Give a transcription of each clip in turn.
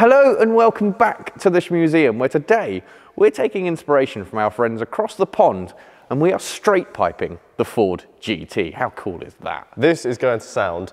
Hello and welcome back to this museum, where today we're taking inspiration from our friends across the pond and we are straight piping the Ford GT. How cool is that? This is going to sound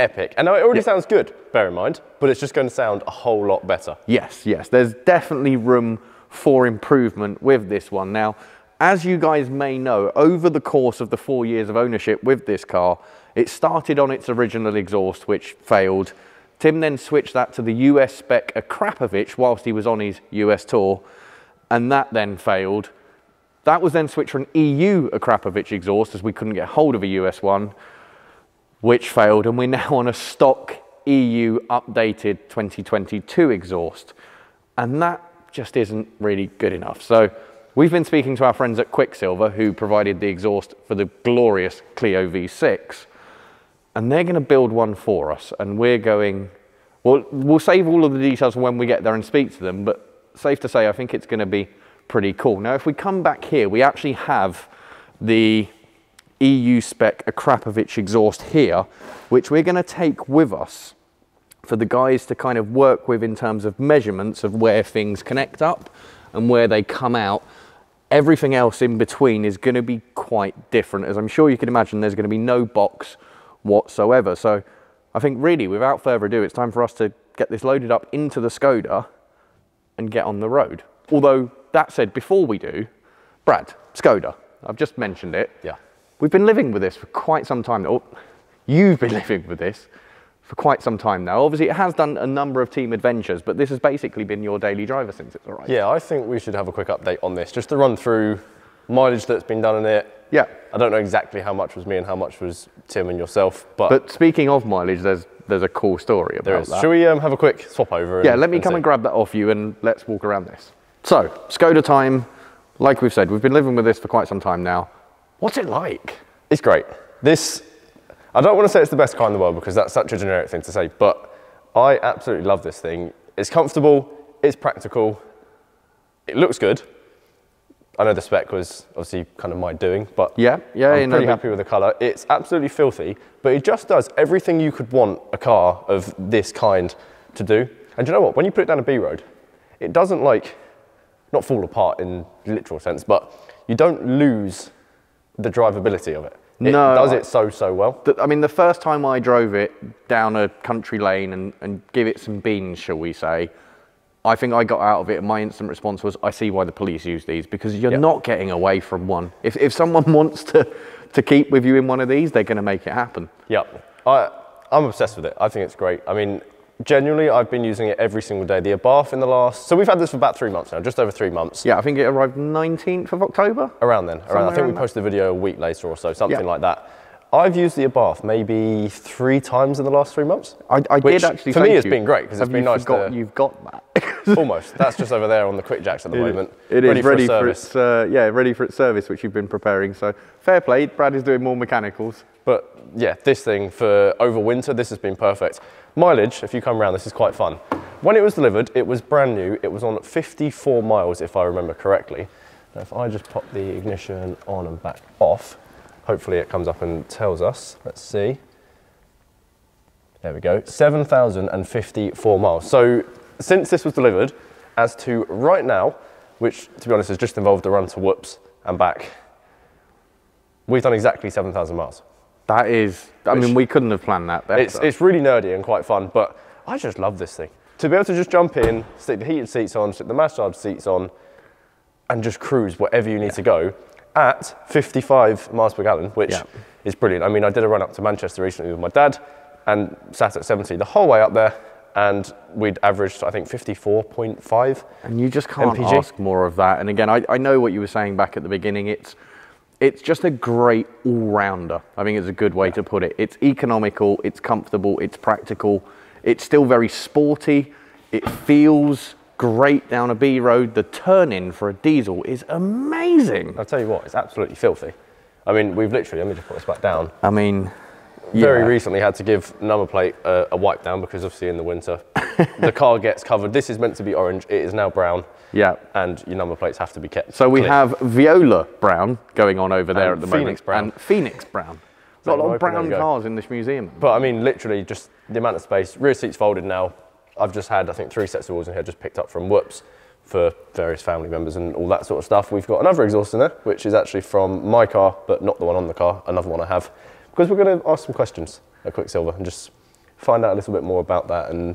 epic. And now it already sounds good, bear in mind, but it's just going to sound a whole lot better. Yes, yes, there's definitely room for improvement with this one. Now, as you guys may know, over the course of the 4 years of ownership with this car, it started on its original exhaust, which failed. Tim then switched that to the US spec Akrapovic whilst he was on his US tour, and that then failed. That was then switched for an EU Akrapovic exhaust, as we couldn't get hold of a US one, which failed, and we're now on a stock EU updated 2022 exhaust, and that just isn't really good enough. So we've been speaking to our friends at Quicksilver, who provided the exhaust for the glorious Clio V6, and they're going to build one for us, and we're going, well, we'll save all of the details when we get there and speak to them, but safe to say, I think it's going to be pretty cool. Now, if we come back here, we actually have the EU spec Akrapovic exhaust here, which we're going to take with us for the guys to kind of work with in terms of measurements of where things connect up and where they come out. Everything else in between is going to be quite different. As I'm sure you can imagine, there's going to be no box whatsoever. So I think really, without further ado, it's time for us to get this loaded up into the Skoda and get on the road. Although, that said, before we do, Brad, Skoda, I've just mentioned it. Yeah. We've been living with this for quite some time now. You've been living with this for quite some time now. Obviously, it has done a number of team adventures, but this has basically been your daily driver since it's arrived. Yeah, I think we should have a quick update on this, just to run through mileage that's been done in it. Yeah. I don't know exactly how much was me and how much was Tim and yourself, but speaking of mileage, there's a cool story about that. Should we have a quick swap over? Yeah, let me come and grab that off you and let's walk around this. So, Skoda time, like we've said, we've been living with this for quite some time now. What's it like? It's great. This, I don't want to say it's the best car in the world because that's such a generic thing to say, but I absolutely love this thing. It's comfortable, it's practical, it looks good. I know the spec was obviously kind of my doing, but I'm pretty happy with the colour. It's absolutely filthy, but it just does everything you could want a car of this kind to do. And do you know what? When you put it down a B road, it doesn't not fall apart in literal sense, but you don't lose the drivability of it. It does it so well. I mean, the first time I drove it down a country lane and give it some beans, shall we say, I think I got out of it and my instant response was, I see why the police use these, because you're not getting away from one. If someone wants to keep with you in one of these, they're going to make it happen. Yeah, I'm obsessed with it. I think it's great. I mean, genuinely, I've been using it every single day. The Abarth in the last, so we've had this for about 3 months now, just over 3 months. Yeah, I think it arrived 19th of October. Around then. I think we posted the video a week later or so, something like that. I've used the Abarth maybe 3 times in the last 3 months. I did actually. For me, it's been great because it's been nice. You've got that. Almost. That's just over there on the quick jacks at the moment. It is ready for its ready for its service, which you've been preparing. So fair play. Brad is doing more mechanicals. But yeah, this thing for over winter, this has been perfect. Mileage, if you come around, this is quite fun. When it was delivered, it was brand new. It was on 54 miles, if I remember correctly. Now, if I just pop the ignition on and back off. Hopefully it comes up and tells us. Let's see. There we go. 7,054 miles. So since this was delivered, as to right now, which to be honest has just involved a run to Whoops and back, we've done exactly 7,000 miles. That is, I mean, we couldn't have planned that better. It's really nerdy and quite fun, but I just love this thing. To be able to just jump in, stick the heated seats on, stick the massage seats on, and just cruise wherever you need to go. At 55 miles per gallon, which is brilliant. I mean, I did a run up to Manchester recently with my dad and sat at 70 the whole way up there, and we'd averaged, I think, 54.5. And you just can't ask more of that. And again, I know what you were saying back at the beginning. It's just a great all-rounder. I think it's a good way to put it. It's economical, it's comfortable, it's practical. It's still very sporty. It feels great down a B road. The turn in for a diesel is amazing. I'll tell you what, it's absolutely filthy. I mean, we've literally, let me just put this back down. I mean, very recently had to give number plate a wipe down because obviously in the winter, the car gets covered. This is meant to be orange. It is now brown. Yeah. And your number plates have to be kept. So we have Viola brown going on over there at the moment. Phoenix brown. And Phoenix brown. There's a lot of brown cars in this museum. But I mean, literally just the amount of space. Rear seats folded now. I've just had, I think, 3 sets of wheels in here just picked up from Whoops for various family members and all that sort of stuff. We've got another exhaust in there, which is actually from my car, but not the one on the car, another one I have, because we're going to ask some questions at Quicksilver and just find out a little bit more about that and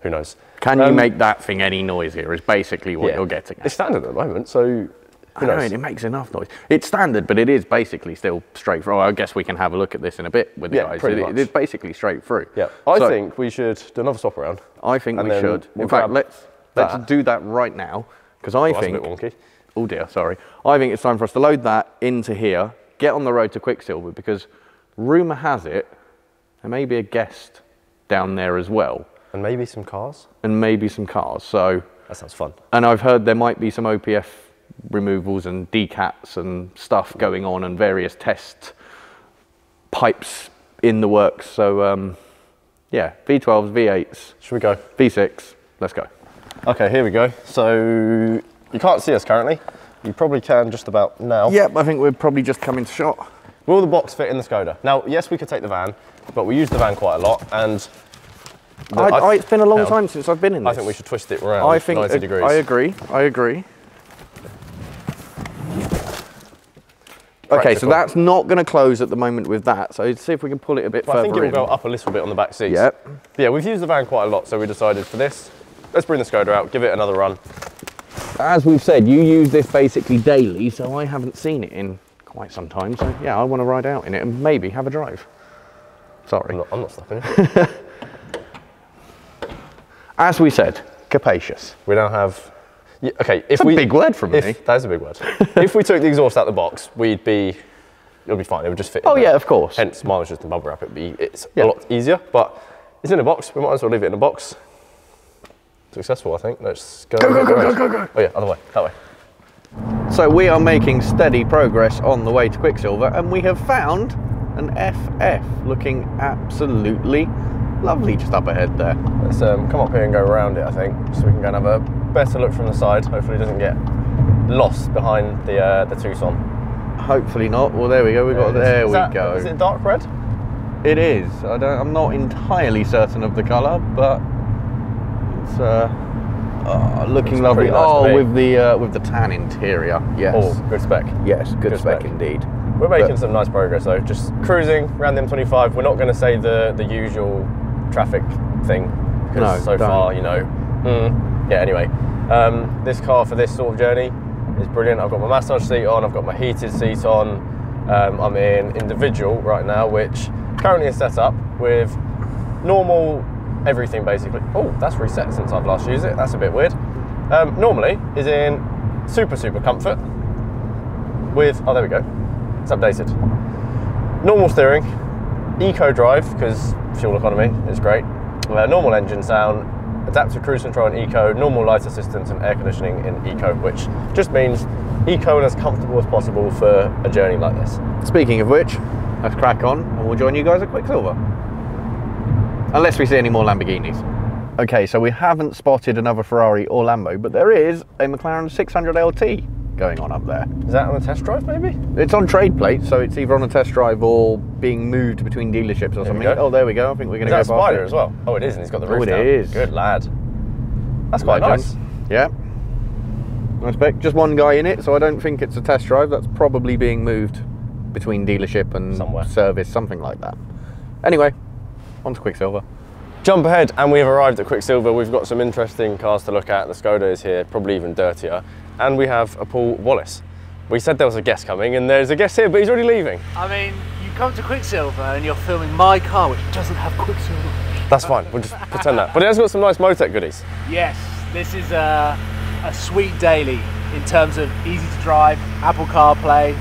who knows. Can you make that thing any noisier is basically what you're getting at. It's standard at the moment, so... I know, it makes enough noise. It's standard, but it is basically still straight through. I guess we can have a look at this in a bit with the guys. It's basically straight through. Yeah. I think we should do another swap around. I think we should. In fact, let's do that right now, because I think... That's a bit wonky. Oh dear, sorry. I think it's time for us to load that into here, get on the road to Quicksilver, because rumour has it, there may be a guest down there as well. And maybe some cars. And maybe some cars, so... That sounds fun. And I've heard there might be some OPF removals and decats and stuff going on and various test pipes in the works, so yeah, V12s, V8s. Should we go? V6, let's go. Okay, here we go. So you can't see us currently. You probably can just about now. Yep, I think we're probably just coming to shot. Will the box fit in the Skoda? Now, yes, we could take the van, but we use the van quite a lot, and it's been a long time since I've been in this. I think we should twist it around 90 degrees. I agree, I agree. Okay, so that's not going to close at the moment with that, so see if we can pull it a bit further. I think it will go up a little bit on the back seats. Yep. But yeah, we've used the van quite a lot, so we decided for this, let's bring the Skoda out, give it another run. As we've said, you use this basically daily, so I haven't seen it in quite some time, so yeah, I want to ride out in it and maybe have a drive. Sorry. I'm not stopping it. As we said, capacious. We now have... Okay, if we, a big word from me. That is a big word. If we took the exhaust out the box, it'll be fine. It would just fit. Oh yeah, of course. Hence, mine was just in bubble wrap. It's a lot easier, but it's in a box. We might as well leave it in a box. Successful, I think. Let's go. Go, go, go, go, go, go. Oh yeah, other way, that way. So we are making steady progress on the way to Quicksilver, and we have found an FF looking absolutely lovely just up ahead there. Let's come up here and go around it, I think, so we can go and have a better look from the side. Hopefully it doesn't get lost behind the Tucson. Hopefully not. Well, there we go. There we go. Is it dark red? It is. I'm not entirely certain of the colour, but it's looking lovely. Nice with the tan interior. Yes. Oh, good spec. Yes, good spec indeed. We're making some nice progress though. Just cruising around the M25. We're not going to say the usual traffic thing because so far, you know. Yeah, anyway, this car for this sort of journey is brilliant. I've got my massage seat on, I've got my heated seat on, I'm in individual right now, which currently is set up with normal everything basically. Oh, that's reset since I've last used it, that's a bit weird. Normally is in super comfort with, oh there we go, it's updated. Normal steering, eco drive, because fuel economy is great, normal engine sound, adaptive cruise control in eco, normal light assistance and air conditioning in eco, which just means eco and as comfortable as possible for a journey like this. Speaking of which, let's crack on and we'll join you guys at Quicksilver. Unless we see any more Lamborghinis. Okay, so we haven't spotted another Ferrari or Lambo, but there is a McLaren 600LT going on up there. Is that on a test drive maybe? It's on trade plate, so it's either on a test drive or being moved between dealerships or something. Oh, there we go. I think we're going to go past it. Is that a spider as well? Oh, it is, and he's got the roof down. It is. Good lad. That's quite nice. Yeah. Nice spec. Just one guy in it, so I don't think it's a test drive. That's probably being moved between dealership and service, something like that. Anyway, on to Quicksilver. Jump ahead, and we've arrived at Quicksilver. We've got some interesting cars to look at. The Skoda is here, probably even dirtier. And we have a Paul Wallace. We said there was a guest coming, and there's a guest here, but he's already leaving. I mean... Come to Quicksilver and you're filming my car, which doesn't have Quicksilver. That's fine, we'll just pretend that. But it has got some nice Motec goodies. Yes, this is a sweet daily in terms of easy to drive, Apple CarPlay.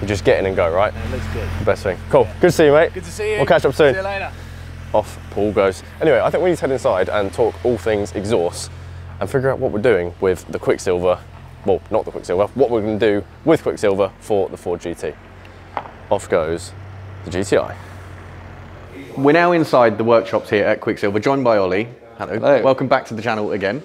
You just get in and go, right? Yeah, it looks good. The best thing. Cool, good to see you, mate. Good to see you. We'll catch up soon. See you later. Off Paul goes. Anyway, I think we need to head inside and talk all things exhaust and figure out what we're doing with the Quicksilver, well, not the Quicksilver, what we're going to do with Quicksilver for the Ford GT. Off goes the GTI. We're now inside the workshops here at Quicksilver, joined by Ollie. Hello. Hello. Welcome back to the channel again.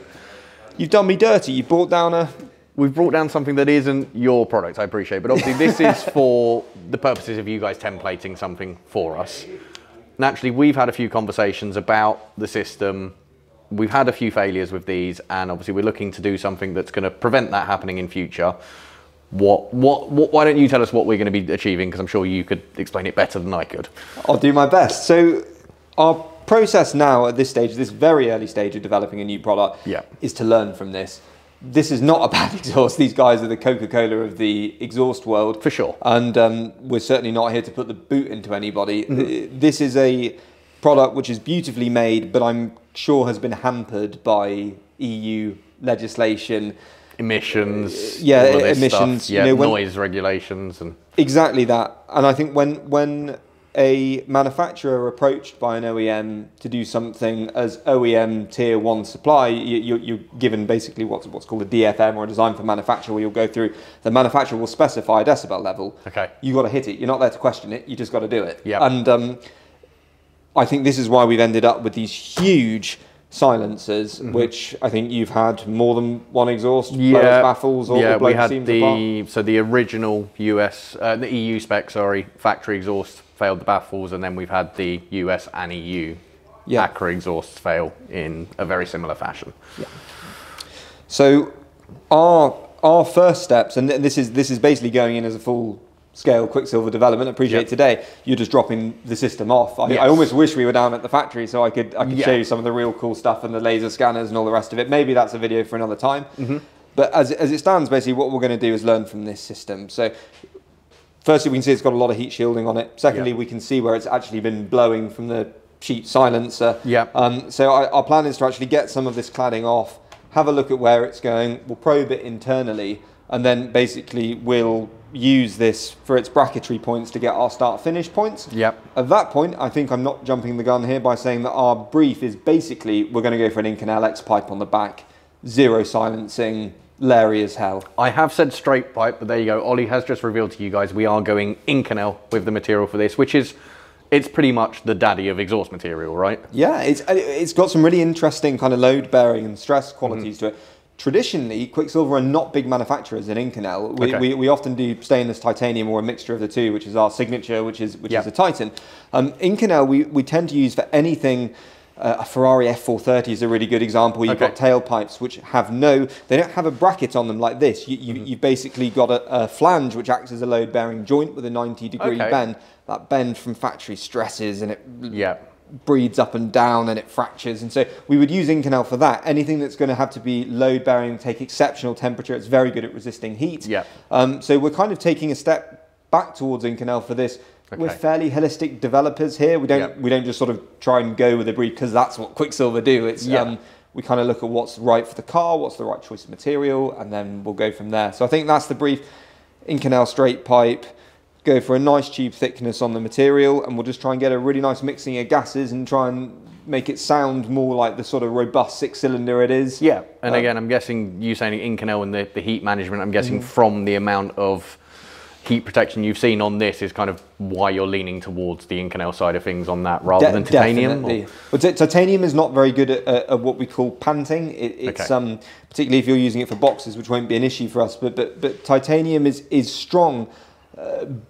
You've done me dirty. You brought down a... We've brought down something that isn't your product, I appreciate, but obviously this is for the purposes of you guys templating something for us. Naturally, we've had a few conversations about the system, We've had a few failures with these, and obviously we're looking to do something that's going to prevent that happening in future. Why don't you tell us what we're going to be achieving, because I'm sure you could explain it better than I could. I'll do my best. So our process now at this stage, this very early stage of developing a new product, is to learn from this. This is not a bad exhaust. These guys are the Coca-Cola of the exhaust world. For sure. And we're certainly not here to put the boot into anybody. Mm-hmm. This is a product which is beautifully made, but I'm sure has been hampered by EU legislation. Emissions. Yeah, emissions. Yeah, you know, noise regulations. And exactly that. And I think when a manufacturer approached by an OEM to do something as OEM tier one supply, you're given basically what's called a DFM, or a design for manufacturer, where you'll go through, the manufacturer will specify a decibel level. Okay. You've got to hit it. You're not there to question it. You just got to do it. Yeah. And I think this is why we've ended up with these huge silencers, mm-hmm. which I think you've had more than one exhaust, baffles, or the bloke seams apart. So the original US, the EU spec, sorry, factory exhaust failed the baffles, and then we've had the US and EU Acra exhausts fail in a very similar fashion. Yeah. So our first steps, and this is basically going in as a full scale Quicksilver development. Today you're just dropping the system off. I almost wish we were down at the factory so I could show you some of the real cool stuff and the laser scanners and all the rest of it. Maybe that's a video for another time. Mm-hmm. But as it stands, basically what we're going to do is learn from this system. So firstly, we can see it's got a lot of heat shielding on it. Secondly, we can see where it's actually been blowing from the sheet silencer. Yeah. So our plan is to actually get some of this cladding off, have a look at where it's going. We'll probe it internally, and then basically we'll use this for its bracketry points to get our start finish points. Yep. At that point, I think I'm not jumping the gun here by saying that our brief is basically we're going to go for an Inconel X pipe on the back, zero silencing, Larry as hell. I have said straight pipe, but there you go. Ollie has just revealed to you guys we are going Inconel with the material for this, which is, it's pretty much the daddy of exhaust material, right? Yeah, it's got some really interesting kind of load bearing and stress qualities to it. Traditionally, Quicksilver are not big manufacturers in Inconel. We often do stainless titanium or a mixture of the two, which is our signature, which is a Titan. Inconel, we tend to use for anything. A Ferrari F430 is a really good example. You've got tailpipes which have they don't have a bracket on them like this. You've basically got a flange which acts as a load bearing joint with a 90-degree bend. That bend from factory stresses, and it breeds up and down, and it fractures. And so we would use Inconel for that. Anything that's going to have to be load bearing, take exceptional temperature. It's very good at resisting heat. Yeah. So we're kind of taking a step back towards Inconel for this. Okay. We're fairly holistic developers here. We don't just sort of try and go with a brief because that's what Quicksilver do. It's we kind of look at what's right for the car, what's the right choice of material, and then we'll go from there. So I think that's the brief. Inconel straight pipe, go for a nice tube thickness on the material, and we'll just try and get a really nice mixing of gases and try and make it sound more like the sort of robust six-cylinder it is. Yeah, and again, I'm guessing you saying Inconel and the heat management, I'm guessing from the amount of heat protection you've seen on this is kind of why you're leaning towards the Inconel side of things on that rather than titanium. But titanium is not very good at what we call panting. It's particularly if you're using it for boxes, which won't be an issue for us. But titanium is strong,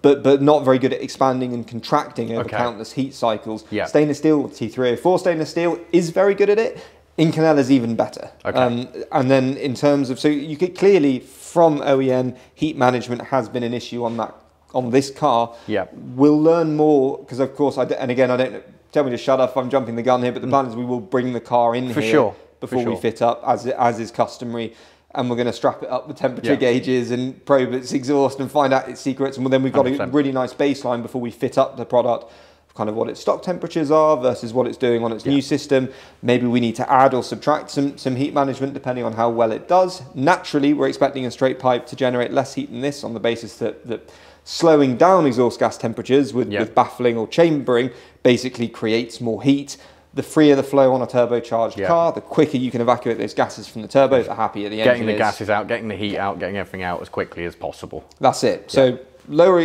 but not very good at expanding and contracting over countless heat cycles. Yeah. Stainless steel, T304 stainless steel is very good at it. Inconel is even better. Okay. And then in terms of, so you could clearly from OEM, heat management has been an issue on this car. Yeah. We'll learn more because of course, I don't, tell me to shut up if I'm jumping the gun here, but the plan is we will bring the car in before we fit up as is customary. And we're going to strap it up with temperature gauges and probe its exhaust and find out its secrets. And then we've got 100%. A really nice baseline before we fit up the product. Kind of what its stock temperatures are versus what it's doing on its new system. Maybe we need to add or subtract some heat management depending on how well it does. Naturally, we're expecting a straight pipe to generate less heat than this on the basis that slowing down exhaust gas temperatures with baffling or chambering basically creates more heat. The freer the flow on a turbocharged car, the quicker you can evacuate those gases from the turbo, the happier the engine is. Getting the gases out, getting the heat out, getting everything out as quickly as possible. That's it. Yeah. So lower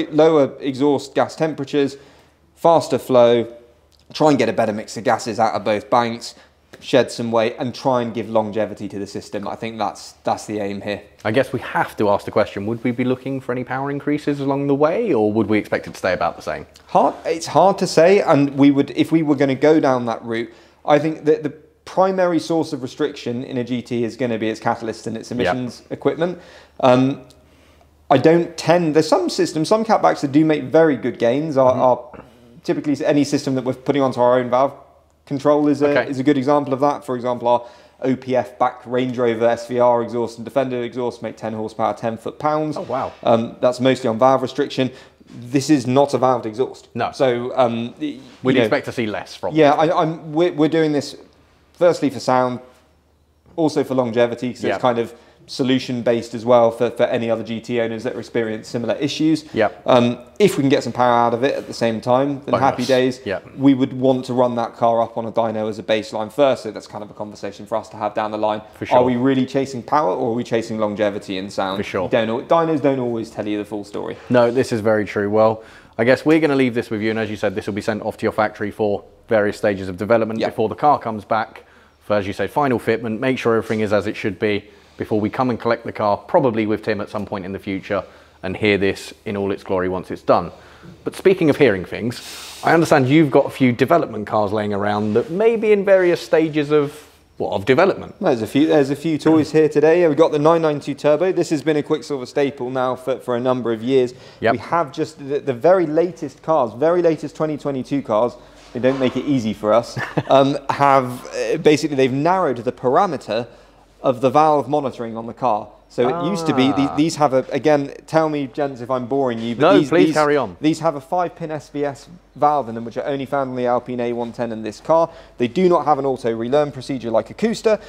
exhaust gas temperatures, faster flow, try and get a better mix of gases out of both banks, shed some weight, and try and give longevity to the system. I think that's the aim here. I guess we have to ask the question, would we be looking for any power increases along the way, or would we expect it to stay about the same? It's hard to say, and we would, if we were going to go down that route, I think that the primary source of restriction in a GT is going to be its catalyst and its emissions equipment. I don't tend, there's some systems, some catbacks that do make very good gains are typically any system that we're putting onto our own valve control is a good example of that. For example, our OPF back Range Rover SVR exhaust and Defender exhaust make 10 horsepower, 10 foot-pounds. Oh, wow. That's mostly on valve restriction. This is not a valved exhaust. No. So we'd expect to see less from it. Yeah, we're doing this firstly for sound, also for longevity, because it's kind of solution-based as well for any other GT owners that experience similar issues. Yep. If we can get some power out of it at the same time, then happy days. Yep. We would want to run that car up on a dyno as a baseline first, so that's kind of a conversation for us to have down the line. For sure. Are we really chasing power, or are we chasing longevity and sound? For sure. Dynos don't always tell you the full story. No, this is very true. Well, I guess we're going to leave this with you, and as you said, this will be sent off to your factory for various stages of development before the car comes back for, as you say, final fitment, make sure everything is as it should be, before we come and collect the car, probably with Tim at some point in the future, and hear this in all its glory once it's done. But speaking of hearing things, I understand you've got a few development cars laying around that may be in various stages of development. There's a few toys here today. We've got the 992 Turbo. This has been a Quicksilver staple now for a number of years. Yep. We have just the very latest cars, very latest 2022 cars, they don't make it easy for us, basically they've narrowed the parameter of the valve monitoring on the car. So it used to be, these have a, again, tell me, gents, if I'm boring you, but no, please carry on. These have a 5-pin SVS valve in them, which are only found on the Alpine A110 in this car. They do not have an auto relearn procedure like a Custer,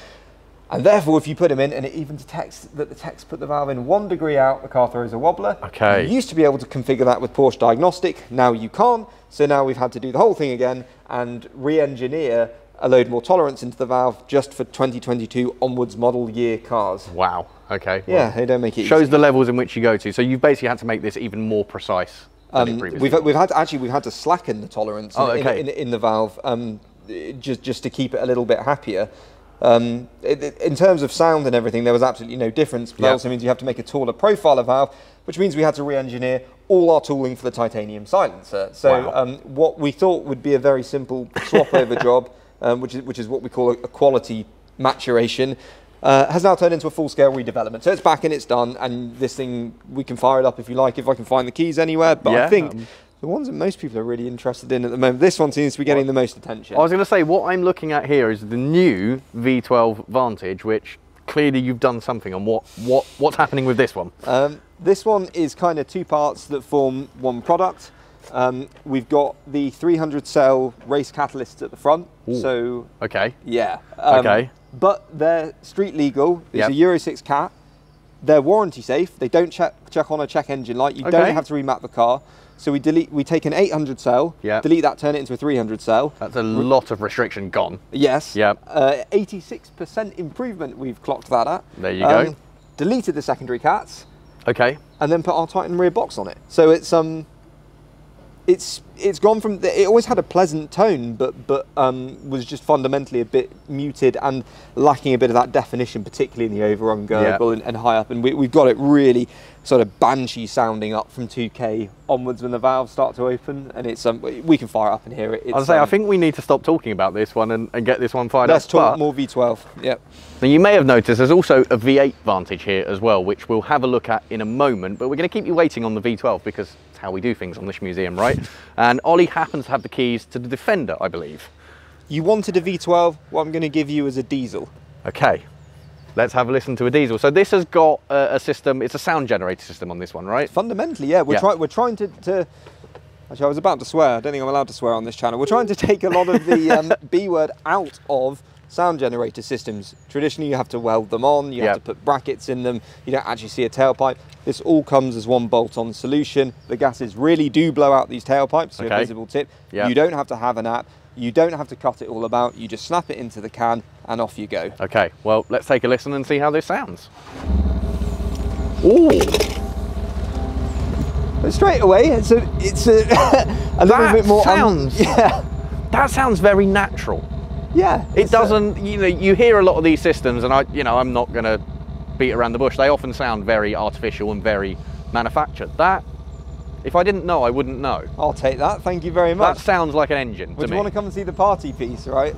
and therefore if you put them in and it even detects that the tech's put the valve in 1 degree out, the car throws a wobbler. Okay. You used to be able to configure that with Porsche Diagnostic, now you can't, so now we've had to do the whole thing again and re-engineer a load more tolerance into the valve just for 2022 onwards model year cars. Wow, okay. Well, yeah, they don't make it easy. Shows the levels in which you go to. So you've basically had to make this even more precise than it previously was. We've had to slacken the tolerance in the valve just to keep it a little bit happier. In terms of sound and everything, there was absolutely no difference, but that also means you have to make a taller profiler valve, which means we had to re-engineer all our tooling for the titanium silencer. So what we thought would be a very simple swap over job, which is what we call a quality maturation, has now turned into a full-scale redevelopment. So it's back and it's done, and this thing, we can fire it up if you like, if I can find the keys anywhere, but I think the ones that most people are really interested in at the moment, this one seems to be getting the most attention. I was going to say, what I'm looking at here is the new V12 Vantage, which clearly you've done something on. What's happening with this one? This one is kind of two parts that form one product. We've got the 300 cell race catalysts at the front. Ooh. So okay, yeah, okay, but they're street legal. It's a Euro 6 cat. They're warranty safe. They don't check on a check engine light. You don't have to remap the car. So we take an 800 cell, delete that, turn it into a 300 cell. That's a lot of restriction gone. Yes. Yeah. 86% improvement we've clocked that at. There you go. Deleted the secondary cats. Okay. And then put our Titan rear box on it. So it's gone from, it always had a pleasant tone, but was just fundamentally a bit muted and lacking a bit of that definition, particularly in the over ungoable and high up. And we've got it really sort of banshee sounding up from 2K onwards when the valves start to open, and it's we can fire up and hear it. I'll say I think we need to stop talking about this one and get this one fired up. Let's talk more V12. Yep. Now you may have noticed there's also a V8 Vantage here as well, which we'll have a look at in a moment, but we're going to keep you waiting on the V12 because it's how we do things on this museum, right? And Ollie happens to have the keys to the Defender, I believe. You wanted a V12, what I'm going to give you is a diesel. Okay. Let's have a listen to a diesel. So this has got a system, it's a sound generator system on this one, right? Fundamentally, yeah. We're trying to... Actually, I was about to swear. I don't think I'm allowed to swear on this channel. We're trying to take a lot of the B word out of sound generator systems. Traditionally, you have to weld them on. You have to put brackets in them. You don't actually see a tailpipe. This all comes as one bolt-on solution. The gases really do blow out these tailpipes, so a visible tip. You don't have to have an app. You don't have to cut it all about. You just snap it into the can and off you go. Okay, well, let's take a listen and see how this sounds. Ooh. But straight away, it's a a little bit more... That sounds very natural. Yeah. It doesn't, you know, you hear a lot of these systems, and I'm not going to beat around the bush. They often sound very artificial and very manufactured. That, if I didn't know, I wouldn't know. I'll take that. Thank you very much. That sounds like an engine to me. Would you want to come and see the party piece, right?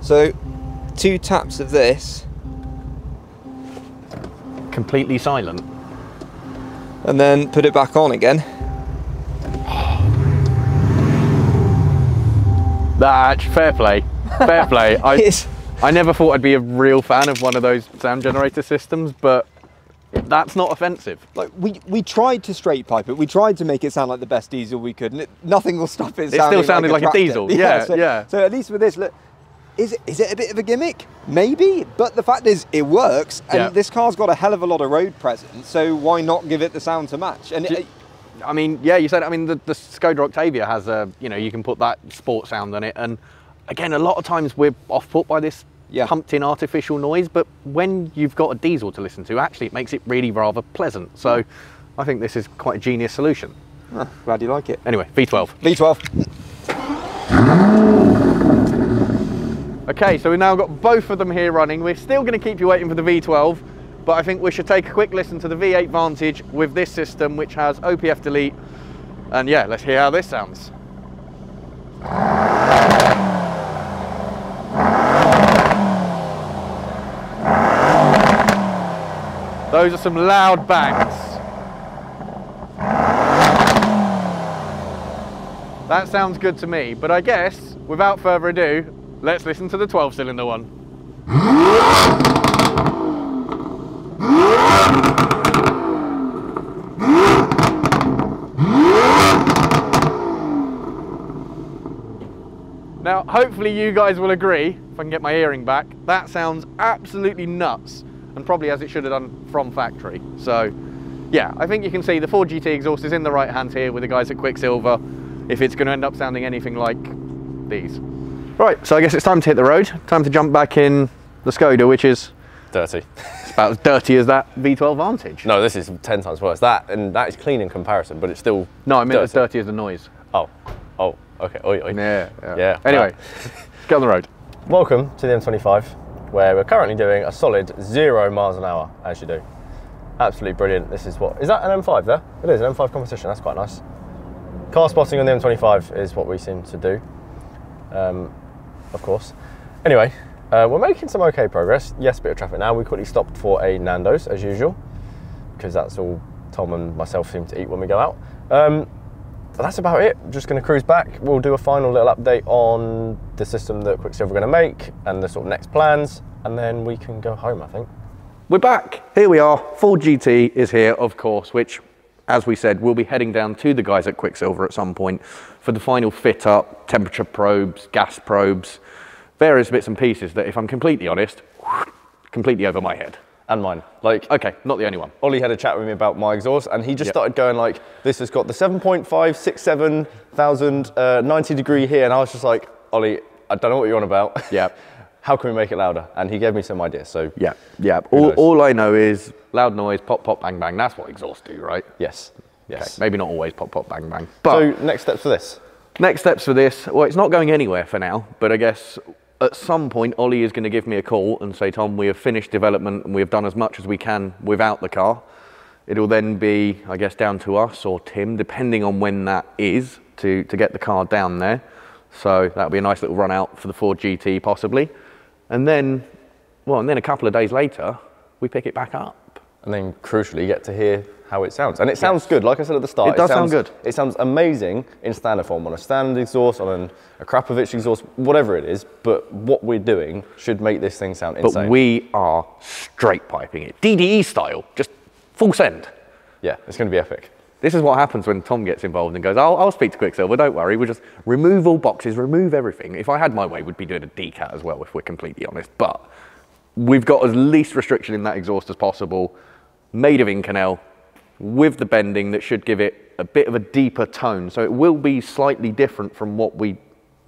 So two taps of this. Completely silent. And then put it back on again. That's fair play. Fair play. I never thought I'd be a real fan of one of those sound generator systems, but that's not offensive. Like we tried to straight pipe it. We tried to make it sound like the best diesel we could, and nothing will stop it. It still sounded like a diesel. Yeah, yeah. So at least with this, look, is it a bit of a gimmick? Maybe, but the fact is, it works, and this car's got a hell of a lot of road presence. So why not give it the sound to match? And I mean, yeah, you said. I mean, the Skoda Octavia has a, you know, you can put that sport sound on it, and again, a lot of times we're off put by this pumped in artificial noise, but when you've got a diesel to listen to, actually it makes it really rather pleasant. So I think this is quite a genius solution. Oh, glad you like it. Anyway, V12. V12. Okay, so we've now got both of them here running. We're still going to keep you waiting for the V12, but I think we should take a quick listen to the V8 Vantage with this system, which has OPF delete. And yeah, let's hear how this sounds. Those are some loud bangs. That sounds good to me, but I guess, without further ado, let's listen to the 12-cylinder one. Now, hopefully you guys will agree, if I can get my earring back, that sounds absolutely nuts. And probably as it should have done from factory. So yeah, I think you can see the Ford GT exhaust is in the right hand here with the guys at Quicksilver, if it's going to end up sounding anything like these. Right, so I guess it's time to hit the road. Time to jump back in the Skoda, which is dirty. It's about as dirty as that V12 Vantage. No, this is 10 times worse. That, and that is clean in comparison, but it's still no, I meant dirty. As dirty as the noise. Oh, oh, okay. Oi, oi. Yeah, yeah, yeah. Anyway, get on the road. Welcome to the M25. Where we're currently doing a solid 0 miles an hour, as you do. Absolutely brilliant. This is what, is that an M5 there? It is, an M5 competition, that's quite nice. Car spotting on the M25 is what we seem to do, of course. Anyway, we're making some okay progress. Yes, bit of traffic now. We quickly stopped for a Nando's, as usual, because that's all Tom and myself seem to eat when we go out. But that's about it. Just going to cruise back. We'll do a final little update on the system that Quicksilver are going to make and the sort of next plans, and then we can go home, I think. We're back. Here we are. Ford GT is here, of course, which, as we said, we'll be heading down to the guys at Quicksilver at some point for the final fit up, temperature probes, gas probes, various bits and pieces that, if I'm completely honest, completely over my head. And mine. Like, okay, not the only one. Ollie had a chat with me about my exhaust, and he just started going like, this has got the 7.567 thousand 90 degree here, and I was just like, Ollie, I don't know what you're on about. Yeah. How can we make it louder? And he gave me some ideas, so. Yeah, yeah. All I know is loud noise, pop, pop, bang, bang. That's what exhausts do, right? Yes, yes. Okay, maybe not always pop, pop, bang, bang. But so next steps for this? Next steps for this, well, it's not going anywhere for now, but I guess, at some point, Ollie is going to give me a call and say, Tom, we have finished development and we have done as much as we can without the car. It'll then be, I guess, down to us or Tim, depending on when that is, to get the car down there. So that'll be a nice little run out for the Ford GT, possibly. And then, well, and then a couple of days later, we pick it back up. And then, crucially, you get to hear how it sounds. And it sounds good, like I said at the start. It does sound good. It sounds amazing in standard form, on a standard exhaust, on an Akrapovic exhaust, whatever it is, but what we're doing should make this thing sound insane. But we are straight piping it. DDE style, just full send. Yeah, it's going to be epic. This is what happens when Tom gets involved and goes, I'll speak to Quicksilver, don't worry, we'll just remove all boxes, remove everything. If I had my way, we'd be doing a decat as well, if we're completely honest, but we've got as least restriction in that exhaust as possible, made of Inconel, with the bending that should give it a bit of a deeper tone. So it will be slightly different from what we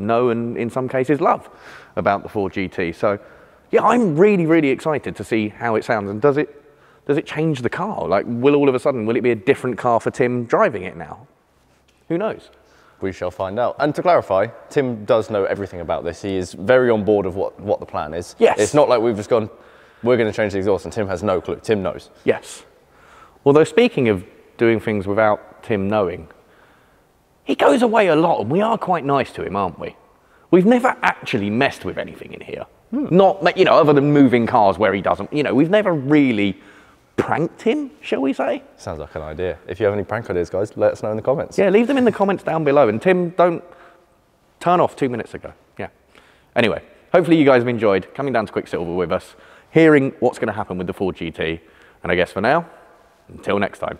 know and in some cases love about the Ford GT. So yeah, I'm really, really excited to see how it sounds. And does it change the car? Like, will all of a sudden, will it be a different car for Tim driving it now? Who knows? We shall find out. And to clarify, Tim does know everything about this. He is very on board of what the plan is. Yes. It's not like we've just gone, we're going to change the exhaust and Tim has no clue. Tim knows. Yes. Although, speaking of doing things without Tim knowing, he goes away a lot and we are quite nice to him, aren't we? We've never actually messed with anything in here. Not, you know, other than moving cars where he doesn't, you know, we've never really pranked him, shall we say. Sounds like an idea. If you have any prank ideas, guys, let us know in the comments. Yeah, leave them in the comments down below. And Tim, don't turn off 2 minutes ago. Yeah. Anyway, hopefully you guys have enjoyed coming down to Quicksilver with us, hearing what's going to happen with the Ford GT. And I guess for now, until next time.